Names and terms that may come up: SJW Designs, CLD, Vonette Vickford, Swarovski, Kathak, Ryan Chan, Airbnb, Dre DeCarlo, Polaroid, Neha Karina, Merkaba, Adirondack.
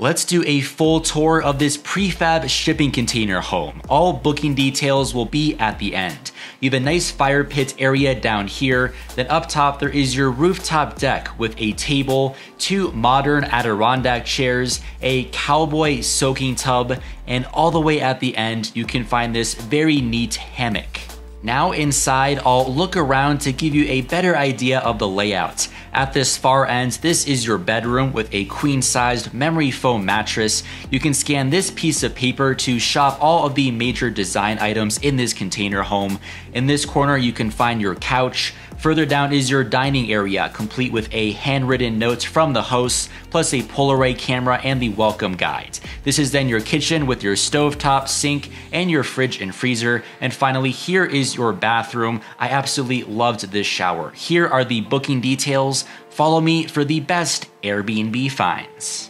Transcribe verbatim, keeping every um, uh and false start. Let's do a full tour of this prefab shipping container home. All booking details will be at the end. You have a nice fire pit area down here. Then up top, there is your rooftop deck with a table, two modern Adirondack chairs, a cowboy soaking tub, and all the way at the end, you can find this very neat hammock. Now inside, I'll look around to give you a better idea of the layout. At this far end, this is your bedroom with a queen-sized memory foam mattress. You can scan this piece of paper to shop all of the major design items in this container home. In this corner, you can find your couch. Further down is your dining area, complete with a handwritten note from the host, plus a Polaroid camera and the welcome guide. This is then your kitchen with your stovetop, sink, and your fridge and freezer. And finally, here is your bathroom. I absolutely loved this shower. Here are the booking details. Follow me for the best Airbnb finds.